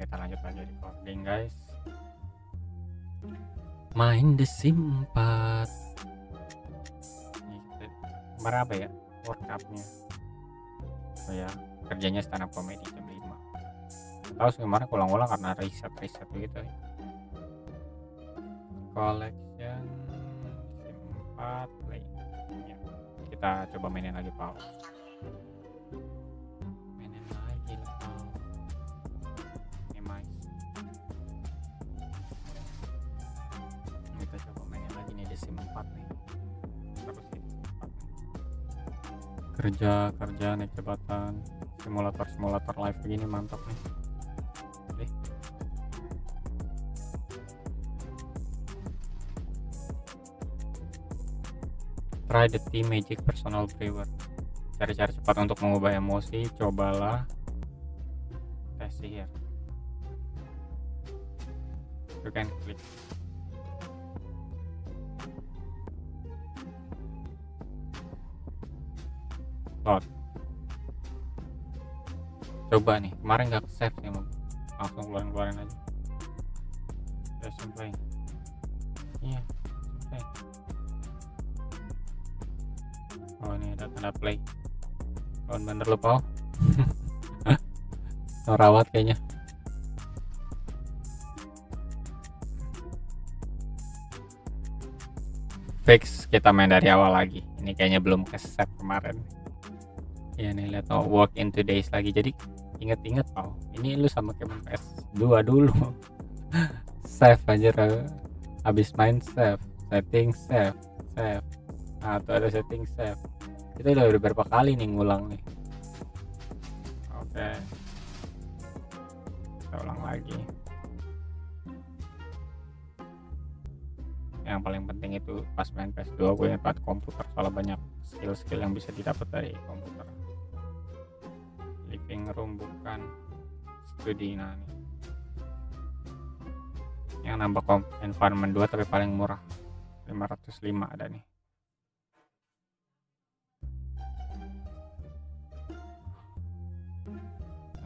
kita lanjut lagi recording guys. Main The Sims 4. Berapa ya World Cup-nya? Oh ya, kerjanya stand up comedy jam 5. Tahu kemarin ulang-ulang karena riset gitu ya. Collection Sims 4 play. Ya, kita coba mainin lagi Pak. Kerja naik jabatan, simulator live begini mantap nih. Oke. Try the tea magic personal brewer, cari-cari cepat untuk mengubah emosi, cobalah teh sihir. You can click. Lot. Coba nih, kemarin nggak save nih, langsung keluarin aja. Sampai. Iya, sampai. Oh ini ada tanda play. Oh bener lo Pau. Rawat kayaknya. Fix, kita main dari awal lagi. Ini kayaknya belum ke save kemarin. Ya nih lihat oh, work in 2 days lagi, jadi inget-inget oh ini lu sama kayak PS2 dulu. Save aja habis main, save setting, save atau ada setting save. Kita udah beberapa kali nih ngulang nih. Oke, kita ulang lagi. Yang paling penting itu pas main PS2 gue dapat komputer, soalnya banyak skill yang bisa didapat dari komputer. Living room bukan studi. Nah nih yang nambah environment 2 tapi paling murah 505 ada nih.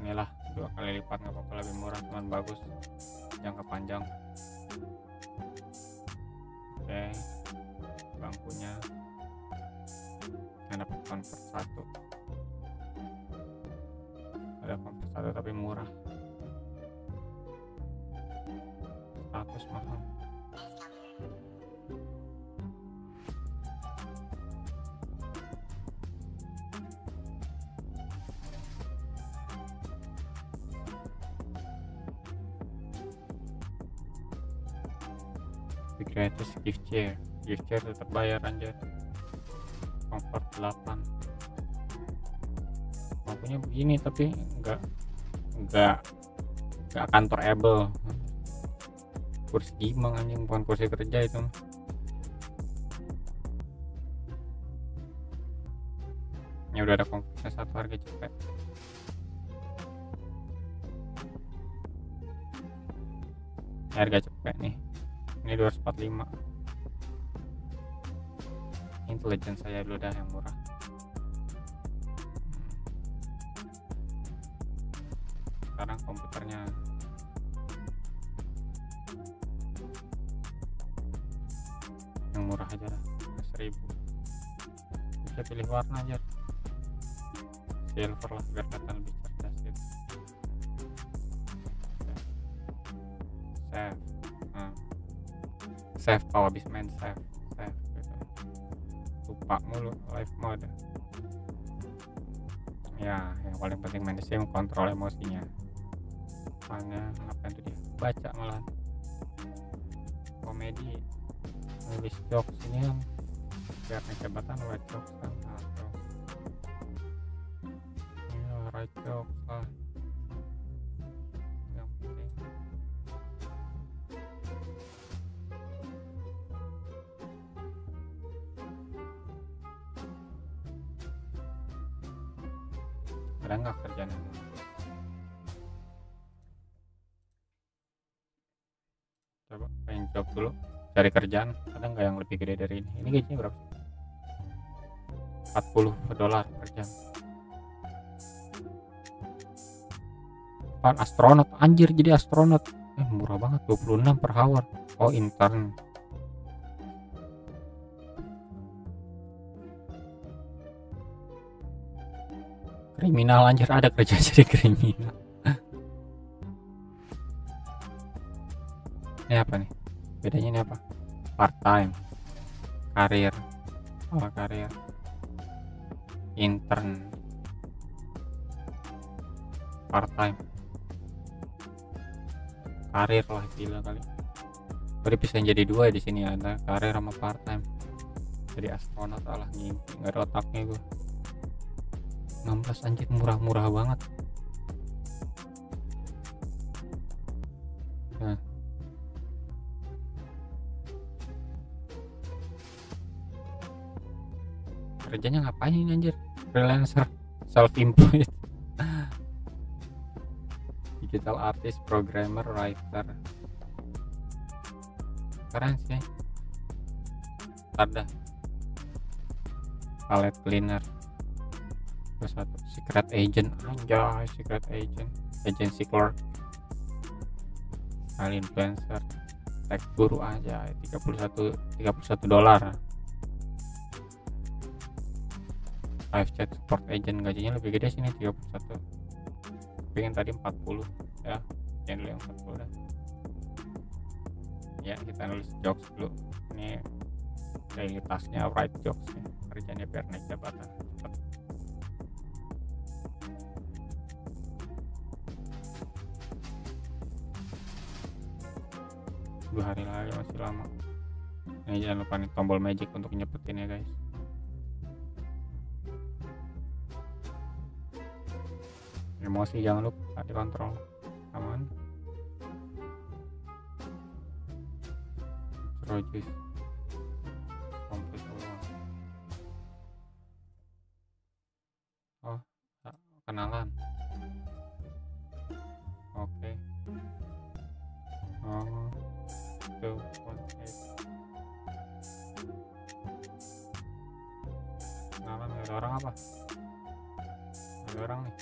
Inilah 2 kali lipat nggak apa-apa, lebih murah cuman bagus jangka panjang. Oke, bangkunya ada convert 1. Ada kompres 1 tapi murah, status mahal. The greatest gift chair tetap bayar anjir. Kompres 8 punya begini tapi nggak kantorable. Kursi gimang anjing, bukan kursi kerja itu. Ini udah ada konfliknya 1, harga cepet. Ini harga cepet nih, ini 245. Intelijen saya dulu dah yang murah. Sekarang komputernya yang murah aja lah 1000. Bisa pilih warna aja, silver lah biar kelihatan lebih cerdas gitu. Save, save kalau habis main save gitu. Lupa mulu live mode. Ya yang paling penting main The Sims kontrol emosinya. Mana ngapain tuh dia baca malah komedi nulis jokes ini yang biar jabatan write jokes kan atau ya write jokes lah yang penting. Ada nggak kerjaan ini? Coba pengen job dulu, cari kerjaan ada nggak yang lebih gede dari ini? Ini gajinya berapa? $40 per jam. Apaan astronot anjir, jadi astronot. Murah banget 26 per hour. Oh intern. Kriminal anjir, ada kerja jadi kriminal. Ini apa nih? Bedanya ini apa? Part time. Karir. Oh, karir. Intern. Part time. Karir lah gila kali. Berarti bisa jadi dua ya di sini, ada karir sama part time. Jadi astronot alah ngimpi, enggak ada otaknya gue. 16 anjir, murah-murah banget. Nah. Kerjanya ngapain ini anjir? Freelancer, self-employed. Digital artist, programmer, writer. Keren sih. Ada palette cleaner. Satu secret agent anjay, secret agent, agency clerk, kali influencer, tag guru aja 31 dolar. Live chat support agent gajinya lebih gede sini 31. Pengen tadi 40 ya, channel yang 40 dah. Ya kita nulis jokes dulu. Ini realitasnya write jokes ya. Kerjanya biar naik jabatan. Dua hari lagi masih lama. Ini jangan lupa nih tombol magic untuk nyepetin ya guys. Emosi jangan lupa dikontrol, aman. Rojus komplit ulang. Oh kenalan. Oke. Oh. Kenalan ada orang apa? Ada orang nih.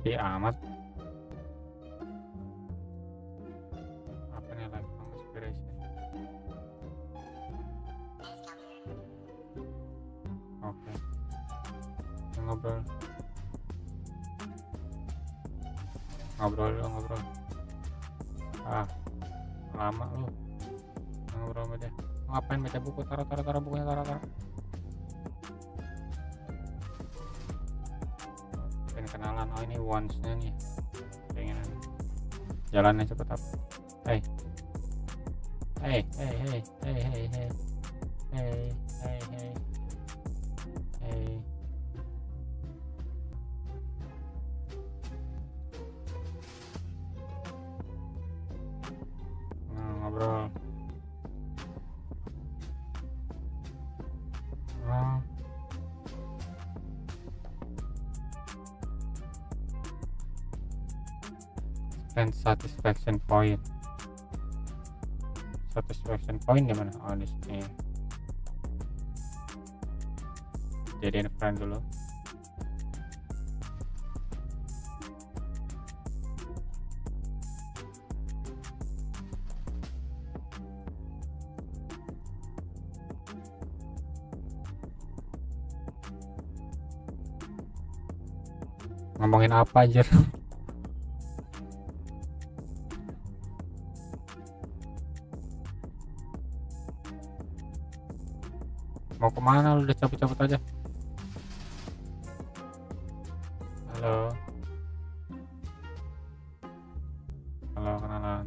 Sepi amat. Apa nih lagi? Inspiration. Oke. Ngobrol. Ah. Lama lu ngobrol aja, ngapain baca buku, taruh bukunya, taruh pengen kenalan. Oh ini wants nya nih, pengen jalannya cepet apa. Hey. Ngobrol. Dan satisfaction point. Satisfaction point gimana? Oh di sini. Jadiin friend dulu. Ngomongin apa aja mau kemana lu, udah cabut-cabut aja. Halo halo kenalan.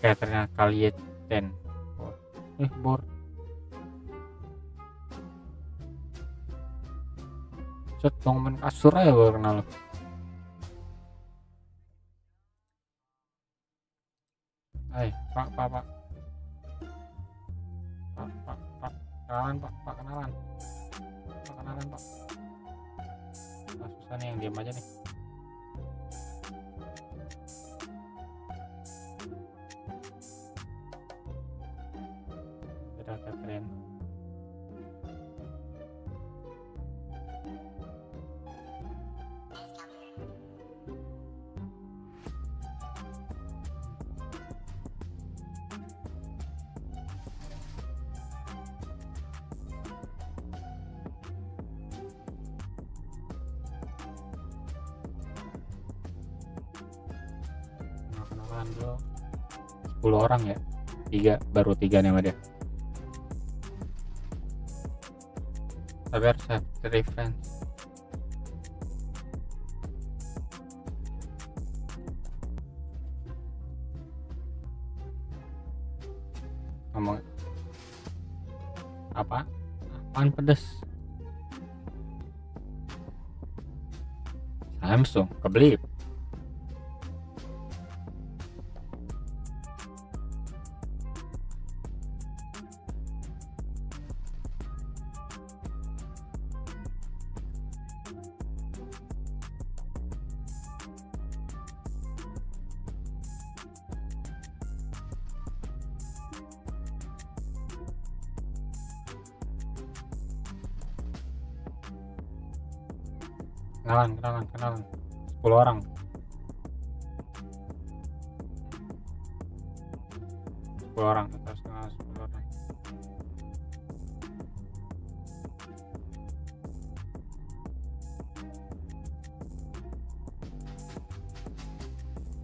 Oke ternyata kalian bor dong, main kasur aja baru kenal lo. Hai pak kenalan pak nah, susah nih yang diam aja nih. Sudah Catherine handle 10 orang ya, baru tiga nih sama dia. Tapi harus have reference. Ngomong apa? Apaan pedes? Samsung kebeli. Kenalan 10 orang. Kita harus kenalan 10 orang.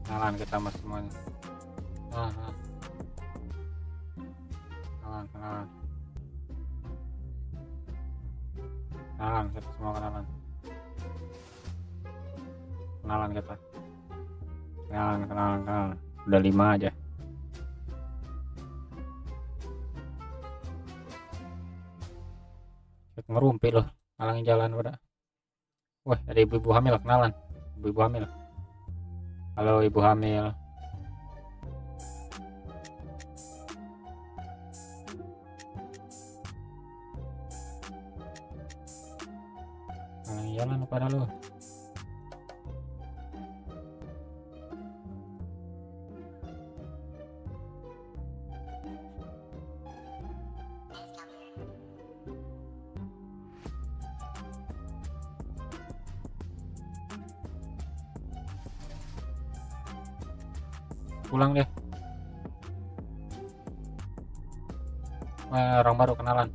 Kenalan kita sama semuanya. Kenalan kita semua, kenalan kita. Kenalan. Udah 5 aja. Ngerumpi loh, halangin jalan udah. Wah, ada ibu-ibu hamil, kenalan. Ibu-ibu hamil. Halo ibu hamil. Halangin jalan pada lo. Pulang deh. Orang baru kenalan.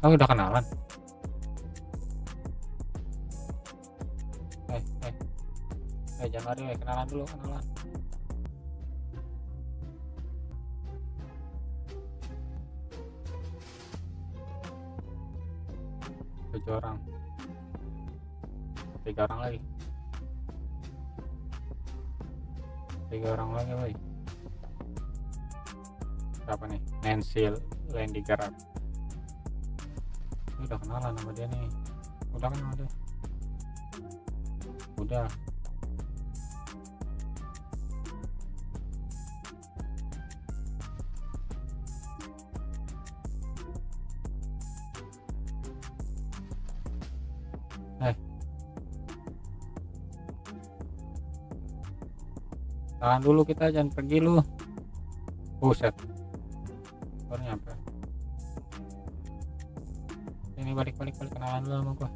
Oh, udah kenalan. Jangan lari, kenalan dulu, orang, 3 orang lagi, 3 orang lagi boy. Siapa nih? Nancy Landy Garab. Ini udah kenalan sama dia nih. Udah kenal dia. Udah. Tahan dulu, kita jangan pergi lu. Buset. Baru nyampe. Ini balik kenalan dulu sama gua.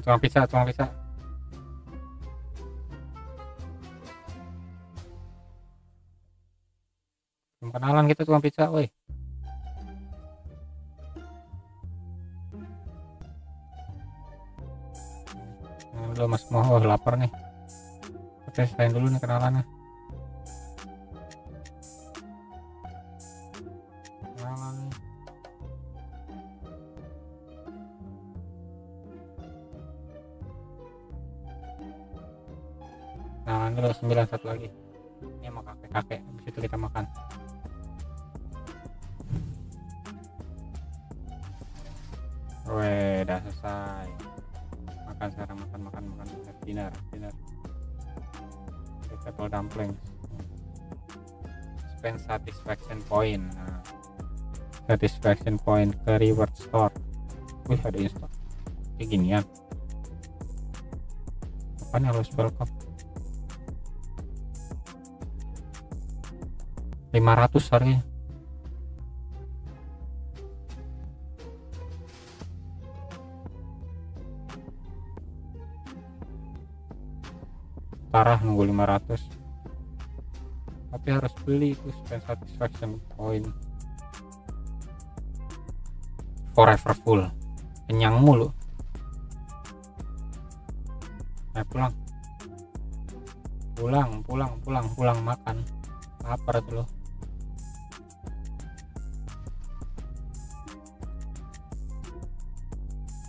Tukang pisah. Belum kenalan kita tukang pisah, woi. Udah mas mau lapar nih. Kita selain dulu nih kenalannya. Kenalan dulu, 9 satu lagi. Ini sama kakek-kakek, habis itu kita makan. Weh, udah selesai. Makan sekarang, makan. Dinner. Vegetable dumpling. Spend satisfaction point. Nah. Satisfaction point ke reward store. Wih, ada in-store. Kayak ginian. Apaan harus welcome? 500 harganya. Parah nunggu 500, tapi harus beli itu spend satisfaction point. Forever full, kenyang mulu. Nah, pulang makan, lapar tuh lo.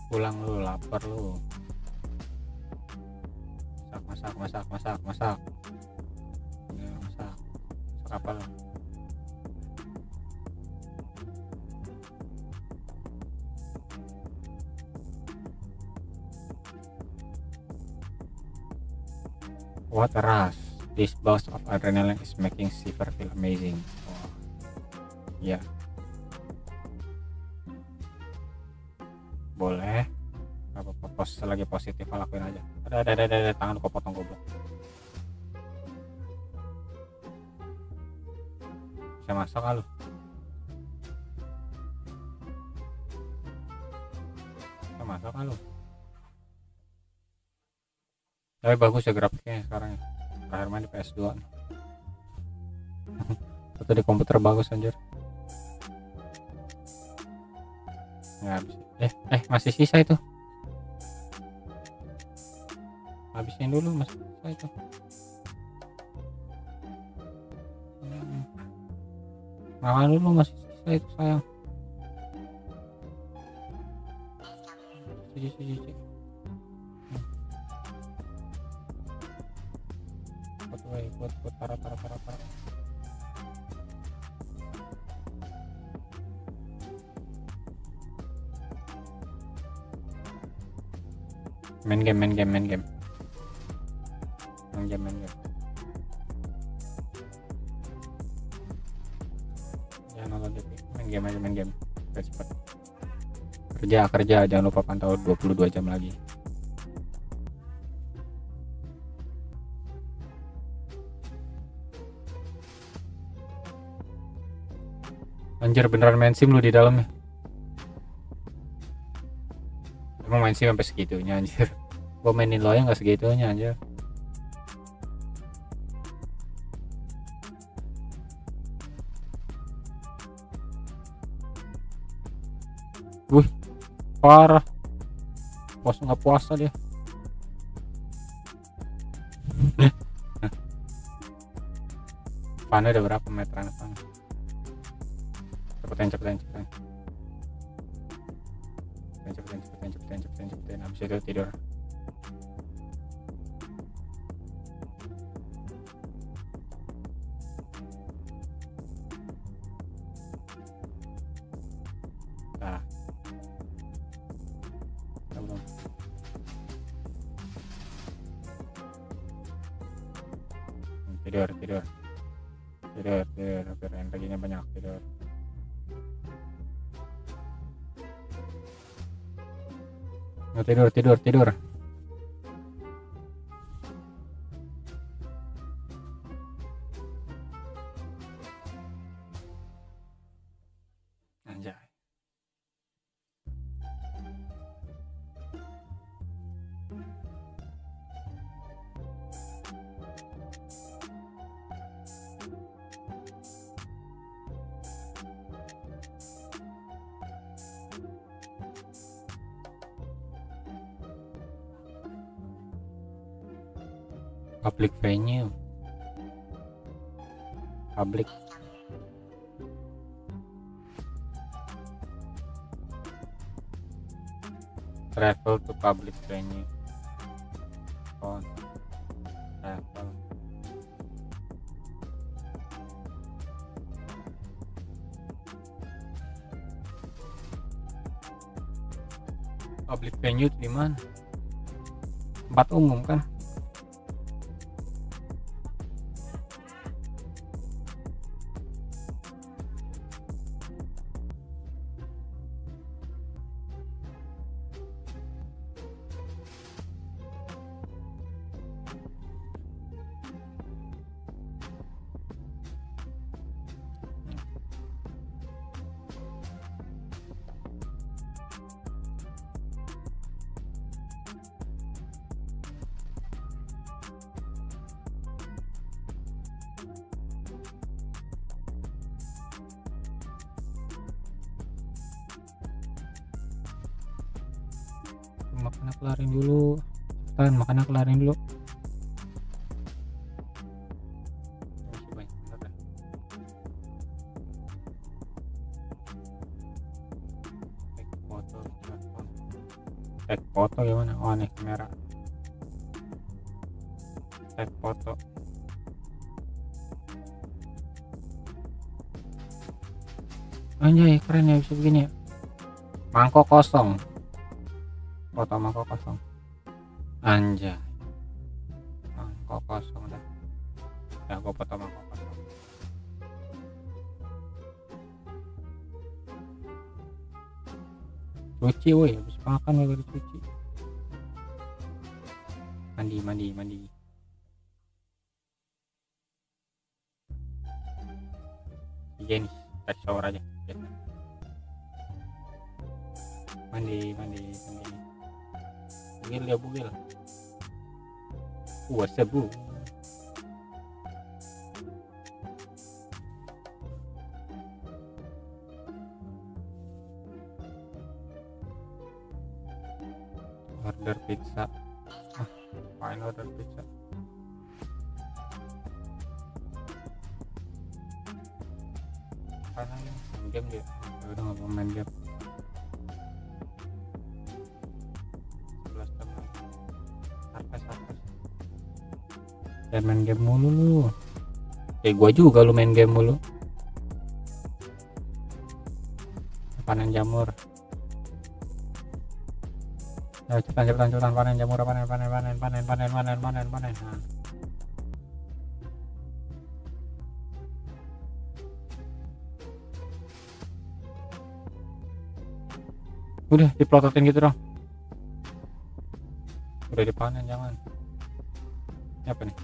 Pulang lo, lapar lo. Masak apa lo? What a rush, this bout of adrenaline is making Shiver feel amazing. Oh. Ya, yeah. Boleh, apa-apa selagi positif lakuin aja. Ada tangan kau potong goblok. Bisa masak lu. Tapi bagus ya grafiknya sekarang. Terakhir main di PS2. Atau di komputer bagus anjir. Nggak habis. Masih sisa itu. Habisin dulu mas itu. Makan dulu masih sisa itu sayang. Cuci. Buat para. Main game. Jangan nonton TV, main game. Cepat. Kerja, jangan lupa pantau 22 jam lagi. Anjir beneran main sim lu di dalamnya. Emang main sim sampai segitunya anjir. Gua mainin lo aja nggak segitunya anjir. Wih, parah. Nggak puasa dia. Panah udah berapa meteran panah? Cepetan, habis itu tidur. Tidur, energinya banyak, tidur. Tidur. Anjay. Public venue. Travel to public venue. On travel. Public venue di mana? Tempat umum kan? Makanan kelarin dulu, cepetan, makanan kelarin dulu. Tag foto gimana? Oh nih kamera. Tag foto. Anjay keren ya bisa begini ya. Mangkok kosong. Foto mangkok kosong. Anjay. Mangkok kosong dah. Ya gua foto mangkok kosong. Cuci woi, habis makan woi baru cuci. Mandi. Iya nih, kita shower aja. Mandi. Bugil. Sebu. Order pizza. Fine order pizza. Apa nih? Game dia. Udah nggak mau main game. 11 jam. Harpes. Dan main game mulu lu. Gua juga lu main game mulu. Panen jamur. Cepetan panen jamur, panen. Nah. Udah diplototin gitu dong. Udah dipanen jangan. Ini apa nih?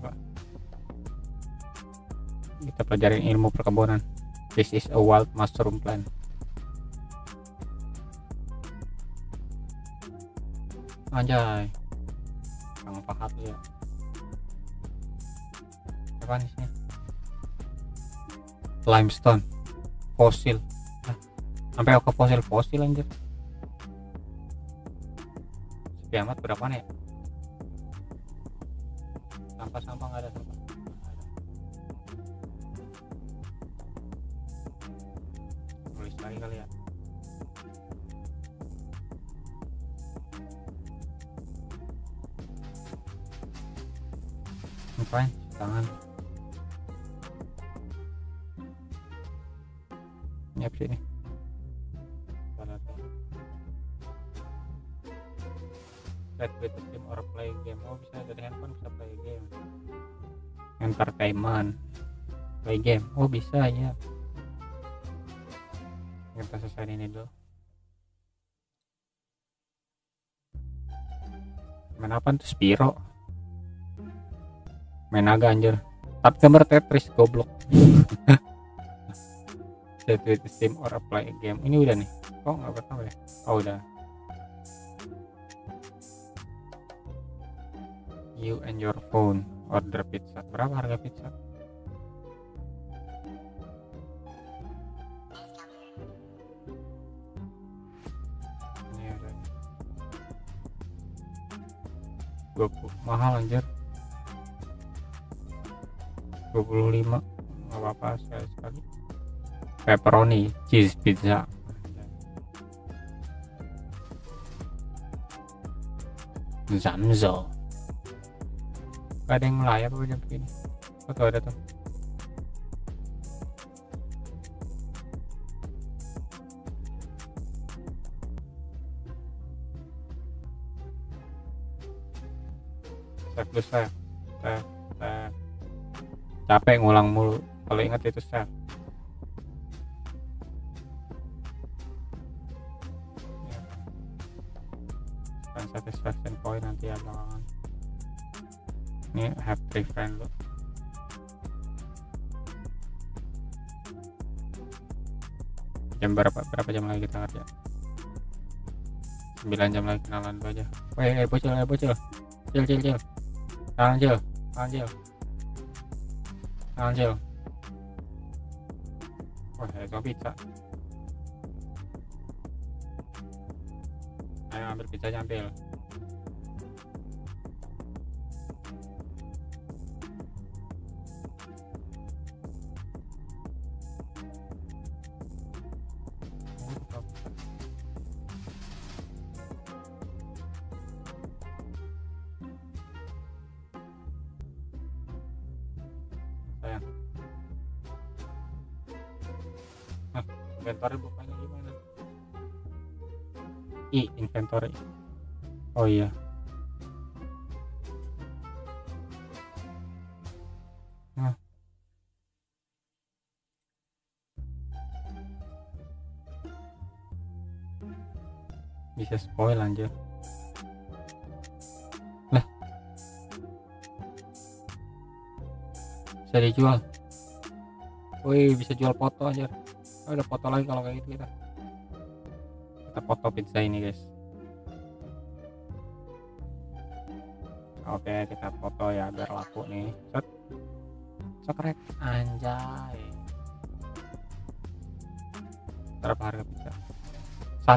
Coba. Kita pelajarin ilmu perkebunan. This is a wild mushroom plant. Anjay, bang pahat ya. Apa nih sini? Limestone, fosil. Nah, sampai ke fosil anjir. Sepi amat berapa nih? Ya? Sampah nggak ada sampah. Tulis lagi kali ya. Ngapain tangan nyap sini set with the team or play game. Oh bisa dari handphone bisa play game entertainment play game. Oh bisa ya, kita selesai ini dulu. Main apaan tuh? Spiro main naga anjir, tapi gambar Tetris goblok. Set with Steam or play game. Ini udah nih kok nggak bertambah ya? Oh udah. You and your phone order pizza. Berapa harga pizza? Ini udah goblok mahal anjir. 25 nggak apa-apa sekali. Pepperoni cheese pizza. Zamzo. Gak ada yang melayar apa jam begini? Oh tuh ada tuh. Save. Capek ngulang mulu kalau ingat itu save. Dan satisfaction point nanti ya belakangan. Ini have 3 friend lo. Jam berapa jam lagi kita kerja? 9 jam lagi kenalan dulu aja. Woi, bocil. Cil. Anjil. Anjil. Wah, itu pizza. Ayo ambil pizzanya, ambil. Inventory bukannya gimana? I inventory. Oh iya. Nah. Bisa spoil anjir. Lah. Bisa dijual. Wih, bisa jual foto anjir. Oh, ada foto lagi kalau kayak gitu. Kita foto pizza ini guys. Oke, kita foto ya biar laku nih. Set, sekrek anjay. Berapa harga pizza?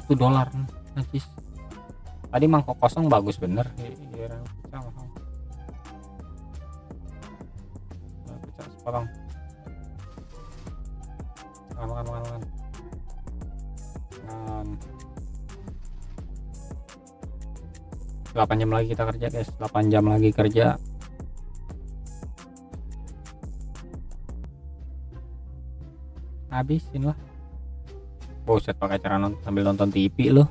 $1 najis. Tadi mangkok kosong bagus bener. Pizza mahal. Pizza sepotong. Makan. Makan. 8 jam lagi kita kerja guys, 8 jam lagi kerja. Habisin lah. Buset, pakai cara nonton sambil nonton TV loh.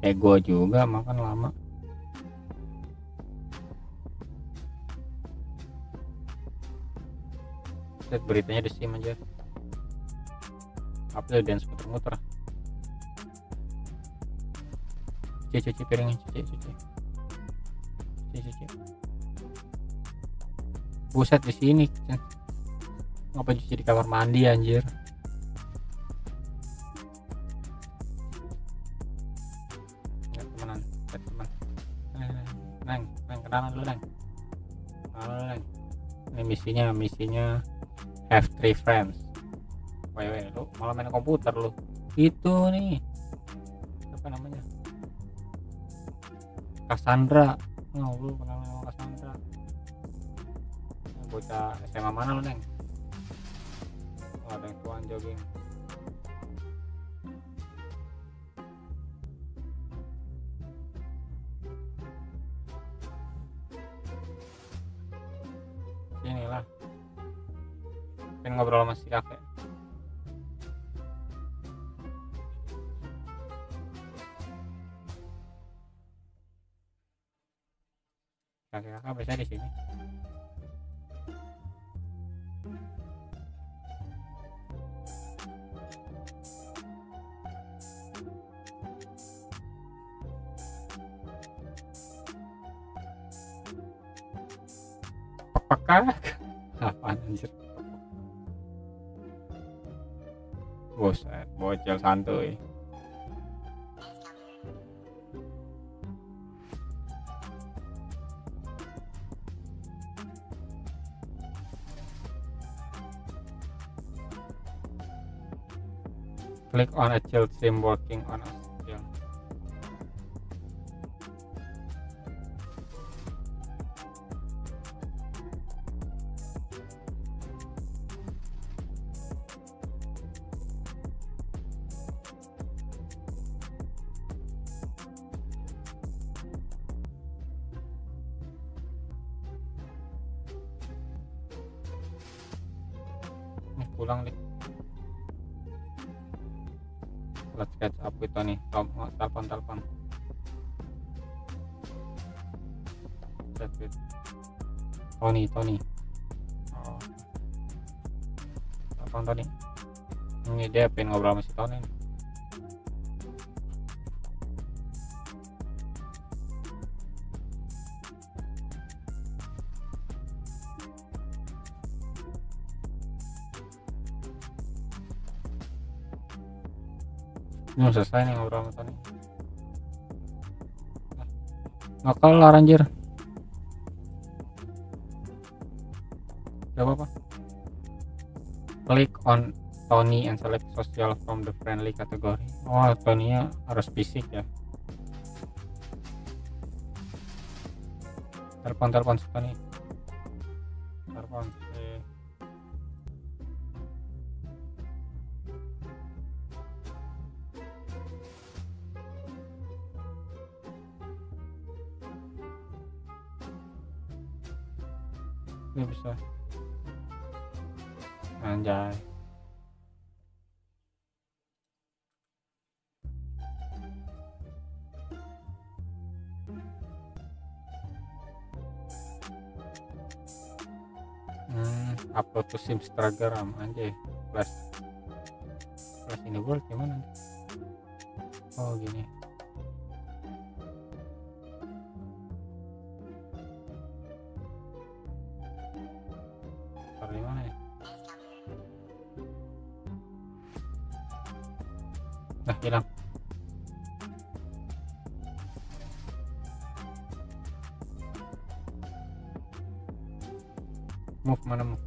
Kayak gua juga makan lama. Set beritanya di sim aja. Upload dan muter-muter. Cuci piringnya, cuci. Buset di sini. Ngapa cuci di kamar mandi anjir? Enggak temenan, teman. Nang, kenalan dulu, Nang. Ini misinya have 3 friends. Weh, lu malah main komputer lu. Itu nih apa namanya, Cassandra. Oh, lu kenal sama Cassandra? Bocah SMA mana lu, Neng? Oh, ada yang tuan jogging. Inilah pengen ngobrol sama si kakek. Kakak bisa di sini. Kakak. Apaan anjir? Buset, bocil santuy. Click on a child sim working on a skill. Pulang deh. Let's catch up with Tony. Telepon. That's it. Tony. Oh. Telepon Tony. Ini dia pengen ngobrol sama si Tony. Belum selesai nih ngobrol sama Tony. Nggak kelar anjir. Gak apa-apa. Click on Tony and select social from the friendly category. Oh, Tony-nya harus fisik ya. telepon suka nih, telepon ini bisa anjay. Upload to sim Instagram anjay, plus ini world gimana? Oh gini. Nah, hilang. Move mana move?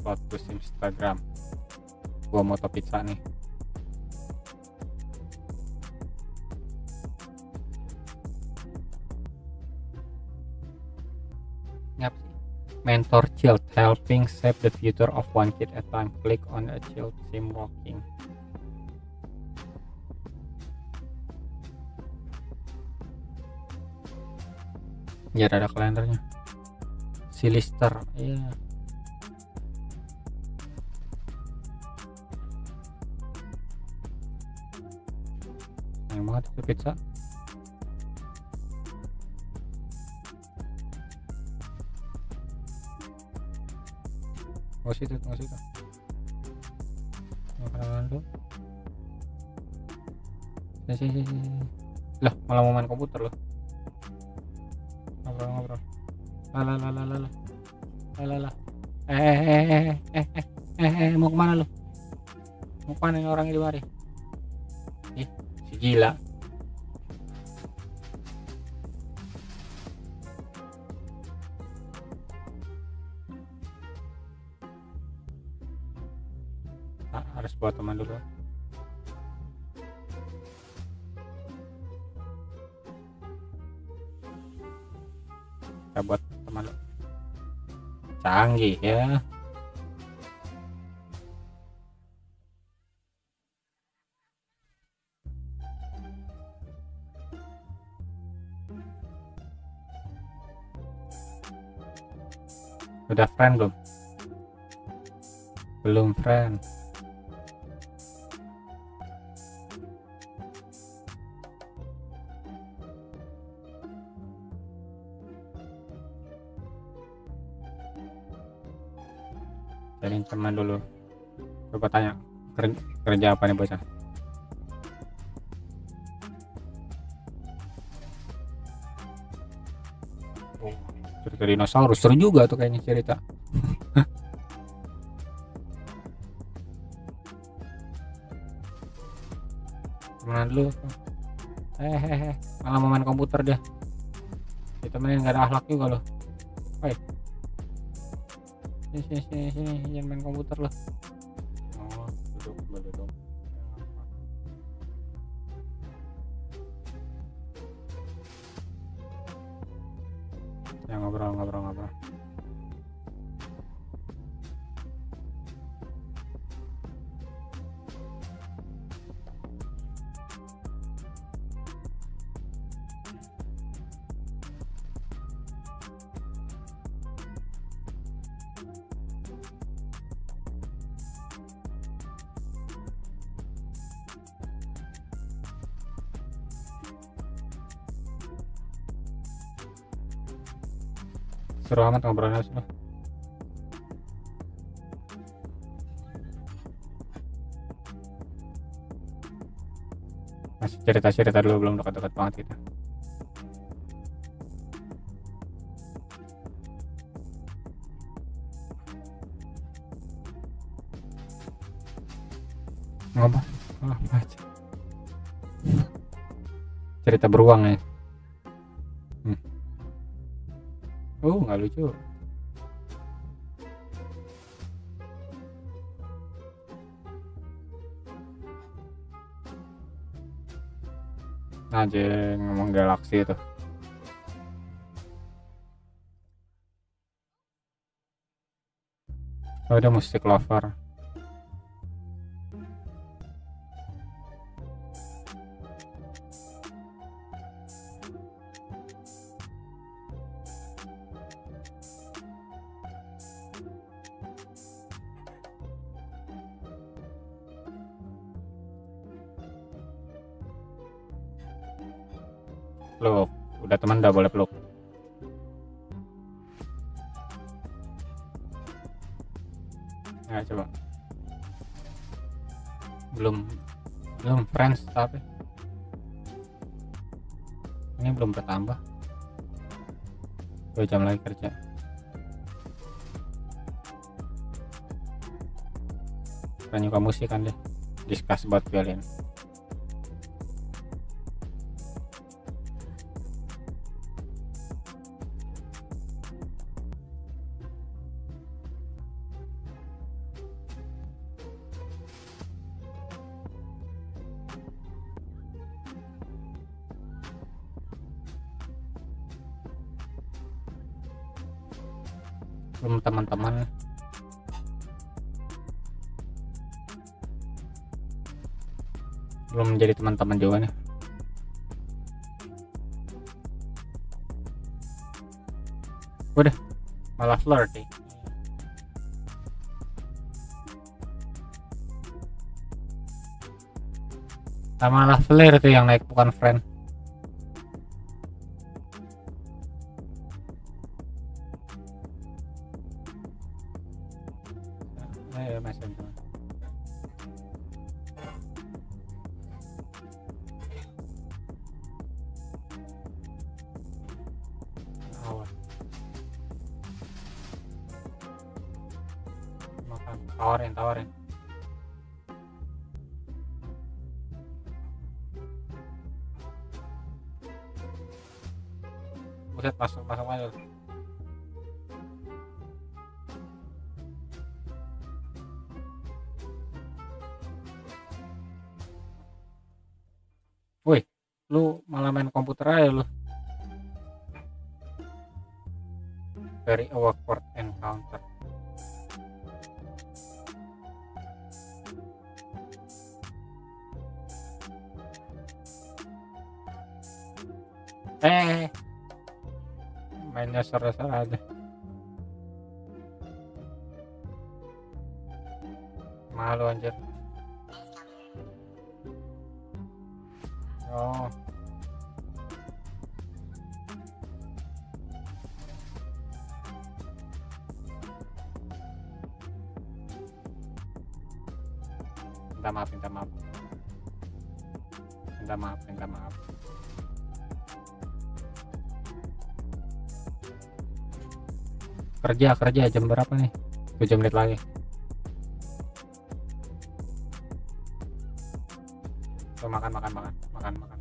Upload post Instagram. Gua mau moto pizza nih. Mentor Child, helping shape the future of one kid at a time. Click on a child sim walking. Ya ada kalendernya. Silister, iya. Yeah. Emang ada pizza? Tunggu situ. Lah, malah mau main komputer loh. Ngobrol. Lah. Mau kemana lo? Mau panen orang di mari. Ih, si gila. Harus buat teman dulu. Kita buat teman lo. Canggih ya. Udah friend belum? Belum friend. Cariin teman dulu, coba tanya kerja apa nih bocah. Oh, cerita dinosaurus seru juga tuh kayaknya cerita. Temenan dulu, malah mau main komputer dia. Ditemenin nggak ada akhlak juga loh. Woi, sini jangan main komputer loh. Oh, duduk. Ya ngobrol. Seru amat ngobrolnya sudah. Masih cerita dulu, belum dekat-dekat banget kita. Ngapa? Cerita beruang ya. Oh, nggak lucu. Anjing, ngomong galaksi itu. Oh, ada musik lover. Peluk, udah teman, udah boleh peluk. Nah, coba. Belum friends tapi. Ini belum bertambah. 2 jam lagi kerja. Kan juga musik kan deh. Discuss buat kalian. Belum teman-teman. Belum menjadi teman-teman juga nih. Udah malah flirt nih. Malah flirt yang naik, bukan friend. Tawarin. Buset, masuk aja. Woi, lu malah main komputer aja lu. Very awkward encounter. Mainnya serasa aja. Malu anjir. Oh. Minta maaf. kerja jam berapa nih? 7 menit lagi. makan.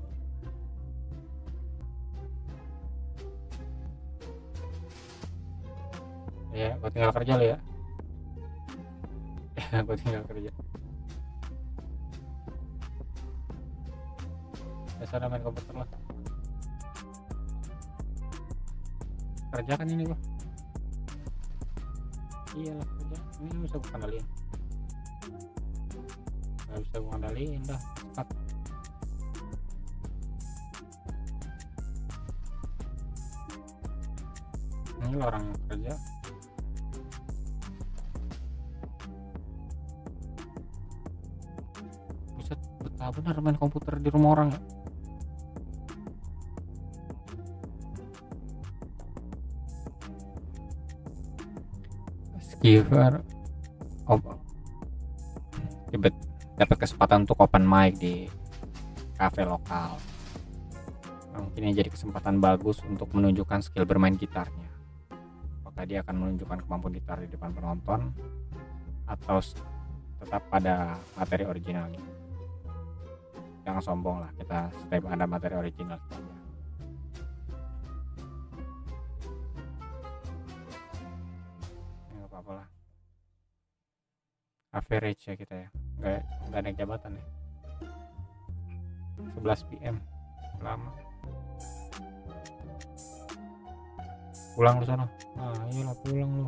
Ya, gue tinggal kerja lo ya. Gue tinggal kerja. Biasa main komputer lah. Kerja kan ini gue. Iyalah kerja, ini bisa gue kendaliin. Gak bisa gue kendaliin dah. Cepat. Ini orang yang kerja. Bisa betah bener main komputer di rumah orang ya. Giver dapat kesempatan untuk open mic di kafe lokal. Mungkin ini jadi kesempatan bagus untuk menunjukkan skill bermain gitarnya. Apakah dia akan menunjukkan kemampuan gitar di depan penonton atau tetap pada materi originalnya? Jangan sombong lah, kita stay pada materi original saja. Average ya kita ya, nggak naik jabatan ya. 11 PM lama. Pulang lu sana. Nah, iyalah pulang lu.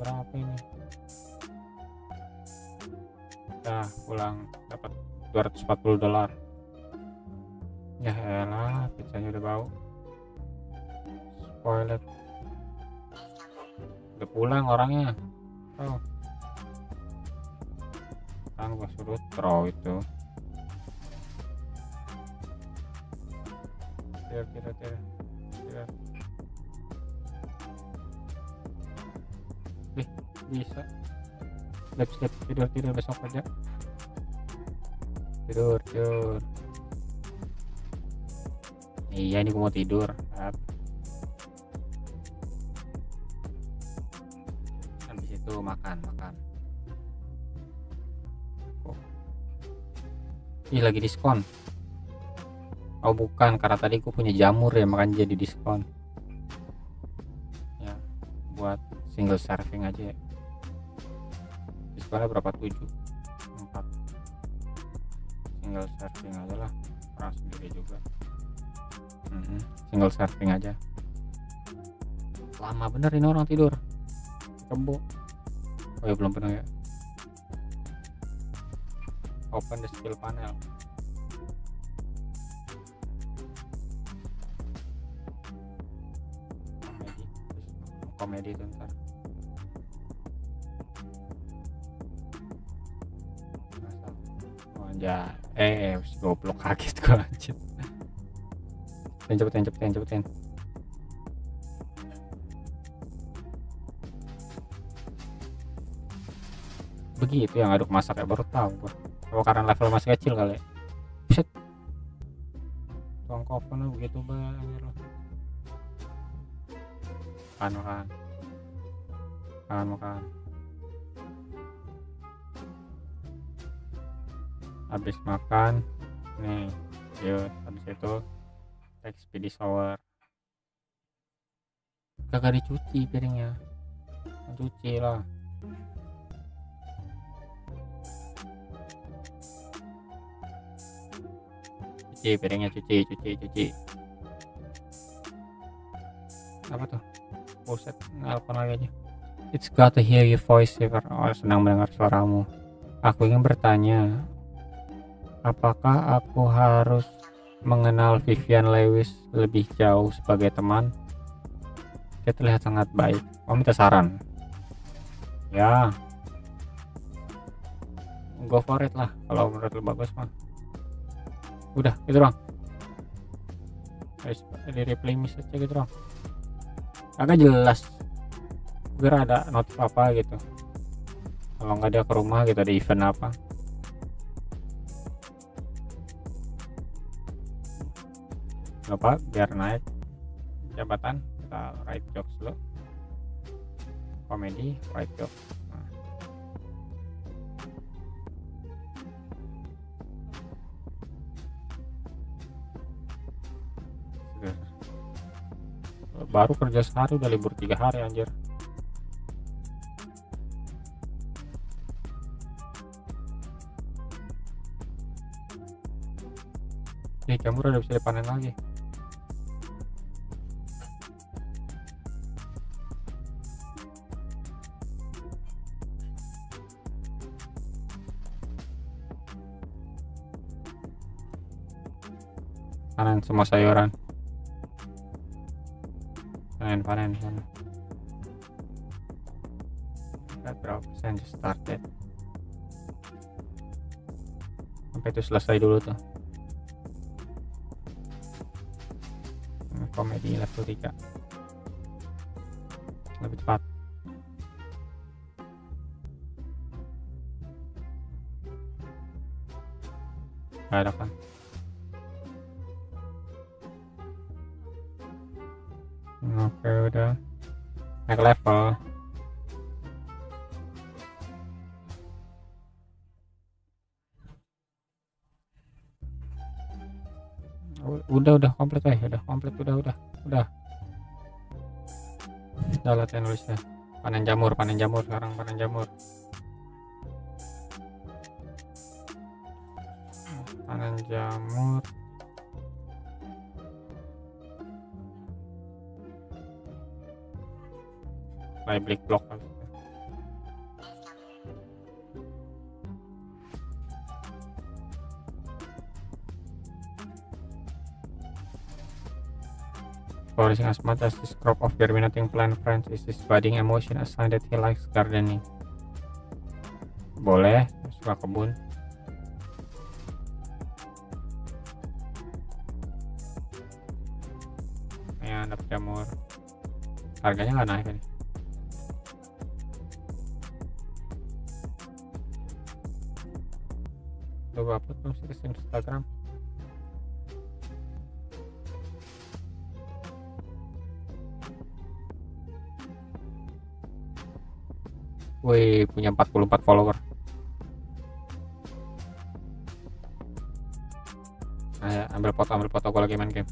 Berapa ini? Nah, pulang dapat 240 dolar. Ya elah, pizzanya udah bau. Spoiler. Udah pulang orangnya. Oh. Kan gua suruh throw itu. Kira-kira. Bisa. Sleep, tidur besok aja. Tidur. Iya ini gua mau tidur. Habis itu makan. Oh. Ih lagi diskon. Oh bukan, karena tadi aku punya jamur ya, makanya jadi diskon ya, buat single serving aja ya. Diskonnya berapa? 7 4. Single serving aja lah, orang sendiri juga. Single serving aja. Lama bener ini orang tidur kebo. Oh ya belum penuh ya. Open the skill panel. Komedi itu ntar aja. Goblok, kaget gua anjir. Cepetin. Begitu yang aduk masak ya, baru tahu gua. Oh, karena level masih kecil kali ya. Buset. Tuang kopen begitu banget loh. Makan. Habis makan nih, yuk. Habis itu ekspedisi shower. Kagak dicuci piringnya, cuci lah. Cuci piringnya, cuci. Apa tuh? Buset, nelfon lagi aja. It's glad to hear your voice, Silver. Oh, senang mendengar suaramu. Aku ingin bertanya, apakah aku harus mengenal Vivian Lewis lebih jauh sebagai teman? Dia terlihat sangat baik. Oh, minta saran. Ya, go for it lah. Kalau menurut lu bagus mah. Udah, gitu dong. Di replay miss aja gitu dong. Agak jelas kira ada notif apa gitu, kalau nggak ada ke rumah gitu, ada event apa. Lupa biar naik jabatan, kita write jokes dulu. Komedi, write jokes. Nah. Baru kerja sehari udah libur 3 hari anjir. Ini jamur udah bisa dipanen lagi. Panen semua sayuran. Panen. Berapa persen started? Sampai itu selesai dulu tuh. Komedi level 3 lebih cepat. Gak ada kan? Oke, udah naik level. Udah komplit ya, udah komplit. Udah latihan nulisnya. Panen jamur sekarang, panen jamur. mulai black block. Flourishing Asmat as this crop of germinating plant friends is his budding emotion, a sign that he likes gardening. Boleh, suka kebun. Ya, dapat jamur. Harganya nggak naik kan? Coba upload belum sih ke Instagram? Wih, punya 44 follower. Ayo, ambil foto gue lagi main game.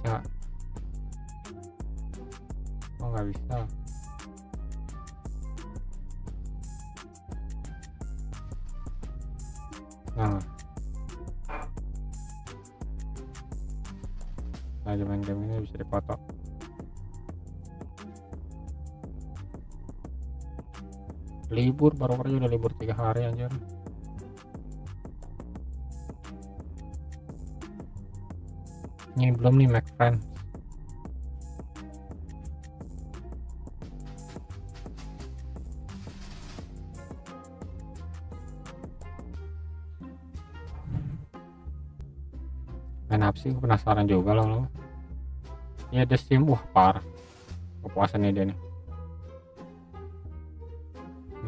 Bisa gak? Oh, nggak bisa. Nah, lagi main game ini bisa dipoto. Libur baru aja udah libur 3 hari anjir. Ini belum nih make friends. Main apa sih, penasaran juga loh. Ya ada sim, wah parah. Kepuasan nih dia nih.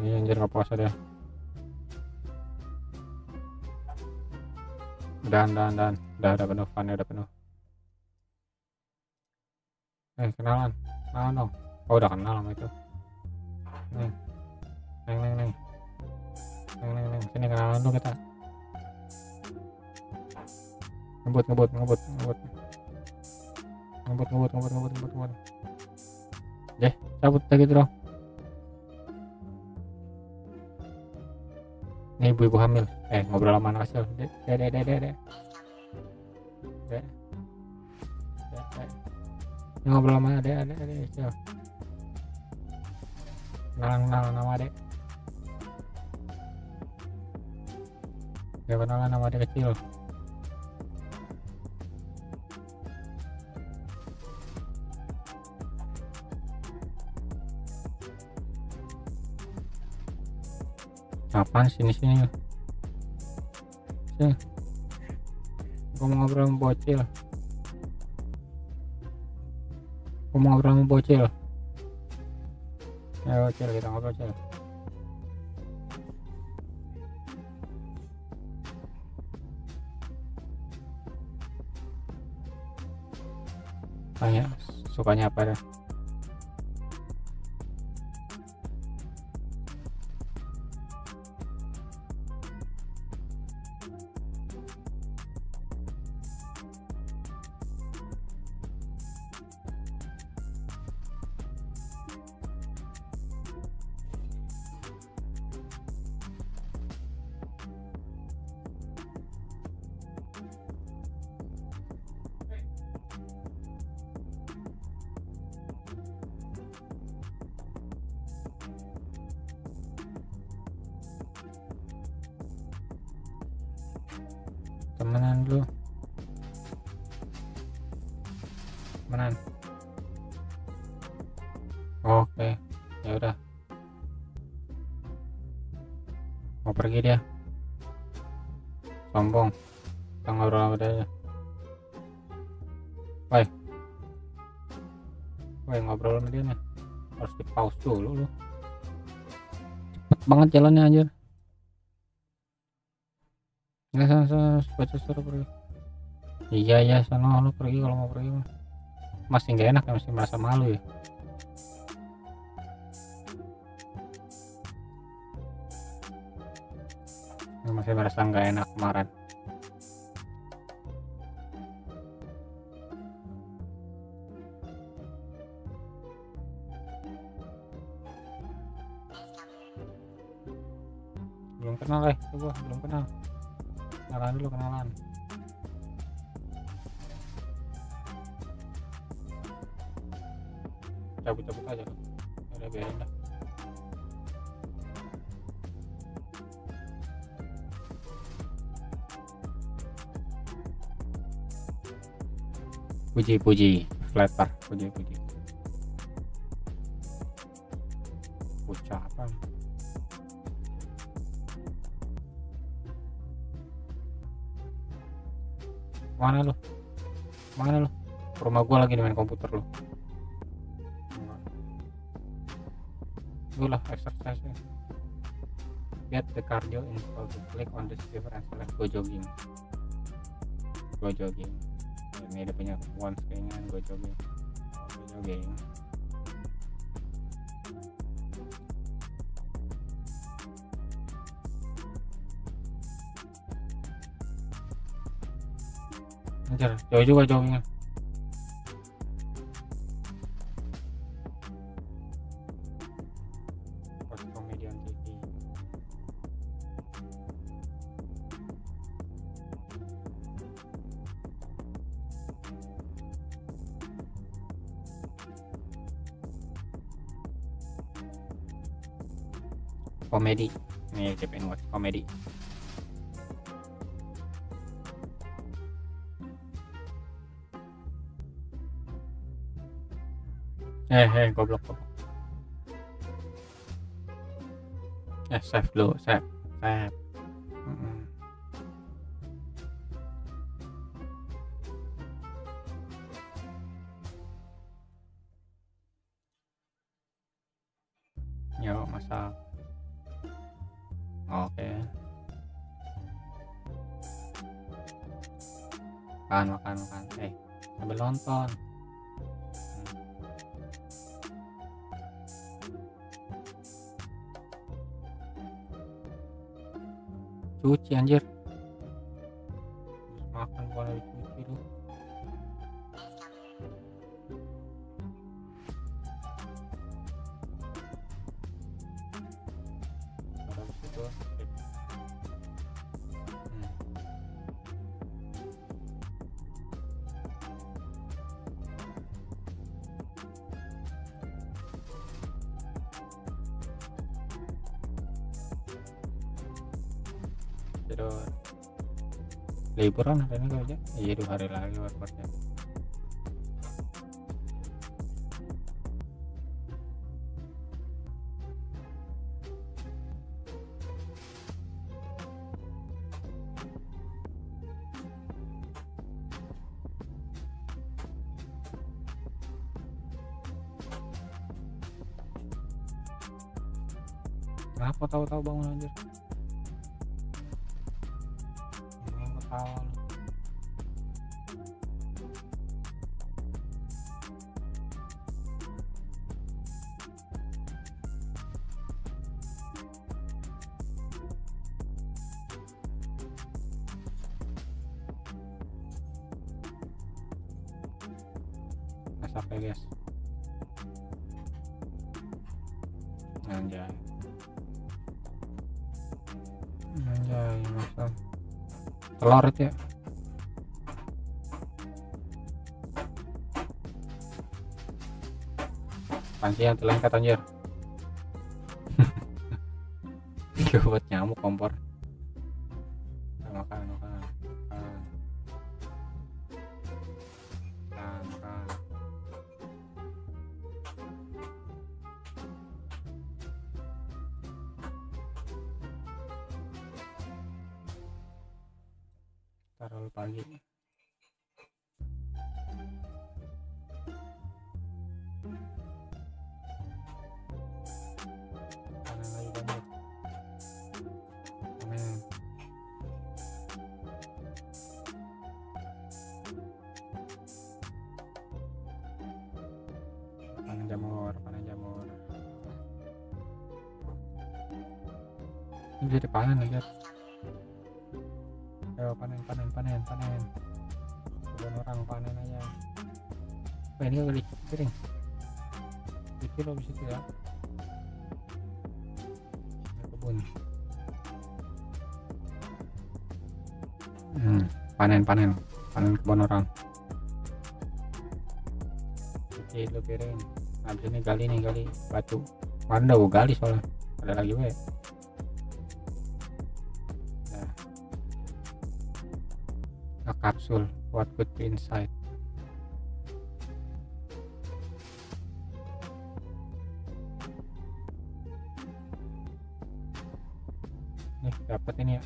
Iya anjir, nggak puasa deh. Udah penuh, fannya udah penuh. Kenalan dong. Oh udah kenal sama itu. Neng, sini kenalan dulu kita. Ngebut. Deh, cabut lagi dong. Ini ibu-ibu hamil, ngobrol sama anak kecil. Dek, ngobrol sama adek kecil. Kenalan nama adek. Dia kenalan nama adek kecil. Apaan sini sih, gua mau ngobrol sama bocil. Ayo bocil, kita ngobrol bocil. Tanya sukanya apa deh. Temenan. Oke, ya udah. Mau pergi dia. Sombong. Kita ngobrol sama dia aja. Woi, ngobrol sama dia nih. Harus di pause dulu lu. Cepet banget jalannya anjir. Nggak sana baca suruh pergi. Iya sana lu pergi kalau mau pergi mah. Masih nggak enak ya, masih merasa malu ya. Masih merasa nggak enak kemarin. Belum kenal belum kenal. Kenalan dulu. cabut-cabut aja kan, ada beda. Puji-puji flatter, puji-puji ucapan. Mana lu? Rumah gua lagi main komputer lu. Itulah exercise. Get the cardio info. Click on the receiver and select go jogging. Go jogging. Ini ada punya once kayaknya go jogging. Go jogging. Anjir, jauh juga joggingnya. Komedi, ini Japan Watch komedi. Goblok. Save dulu, save. Yo, masak. Oke. Makan. Sambil nonton. Cuci anjir, makan gua lagi cuci dulu. Liburan hari ini kerja? Iya, 2 hari lagi baru kerja. Kenapa tahu-tahu bangun anjir? Sampai guys, anjay masak telur itu ya. Panci yang telengkat anjir. Gue buat nyamuk kompor. Taruh pagi. Panen jamur. Ini bisa dipanen aja. Ayo panen. Bukan orang panen aja. Ini kali piring. Itu lo bisa tidak? Kebun. Panen kebun orang. Kecil lo piring. Habis ini gali nih, gali batu mana gue gali soalnya ada lagi gue. Nah, kapsul what could be inside. Nih dapat ini ya.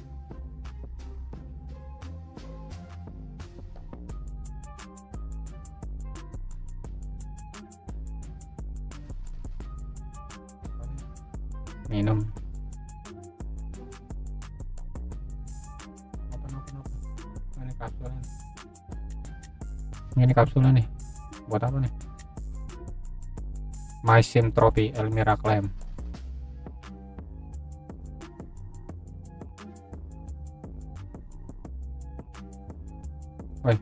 Minum. Apa ini kapsulnya? Ini kapsulnya nih. Buat apa nih? My Sim Trophy Elmira Clam. Woi.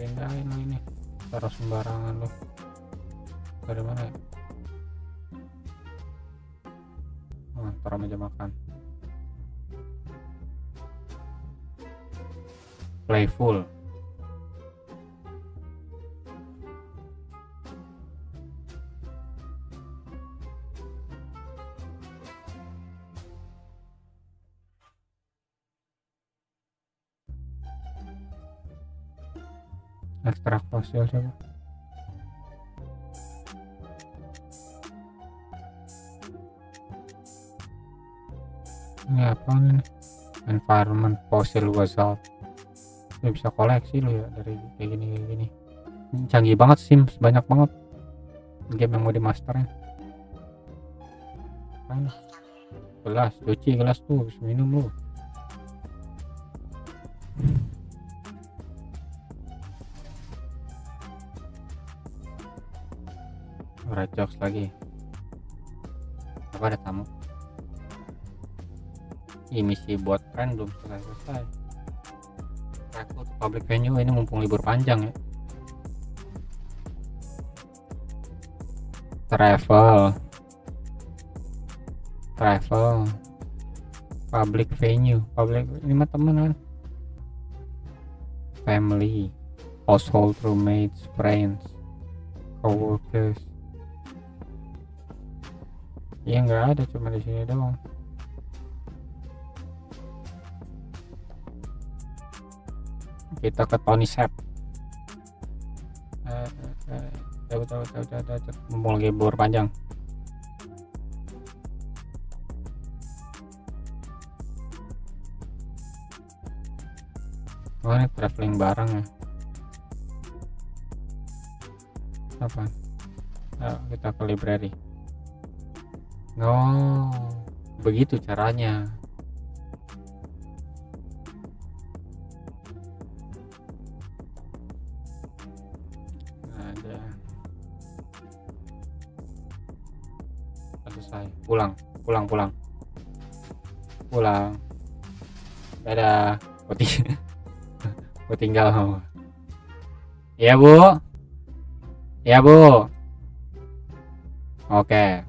Pindahin lo ini, taruh sembarangan lo. Dari mana ya? Oh, taruh meja makan. Playful. Ekstrak fosil coba. Ini apa nih? Environment fossil basalt. Ini bisa koleksi lo ya dari kayak gini kayak gini. Ini canggih banget, Sims banyak banget. Game yang mau dimasterin. Mana? Gelas, cuci gelas tuh, habis minum lu. Jokes lagi apa ada tamu ini misi buat kan belum selesai aku public venue ini mumpung libur panjang ya. Travel public venue public ini mah teman kan family household roommates friends coworkers. Iya nggak ada, cuma di sini doang. Kita ke Tony Shep. Tahu mumpung lagi libur panjang. Oh ini traveling barang ya. Apa? Kita ke library. Oh, begitu caranya. Ada. Selesai. Pulang. Dadah. Kau tinggal. Iya, Bu. Iya, Bu. Oke.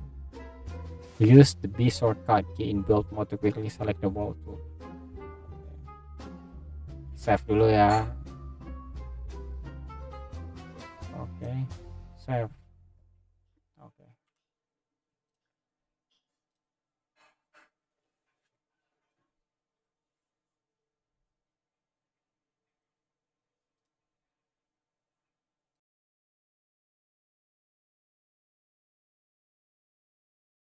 Use the B shortcut key in build mode to quickly select the wall tool. Save dulu ya. Oke, save.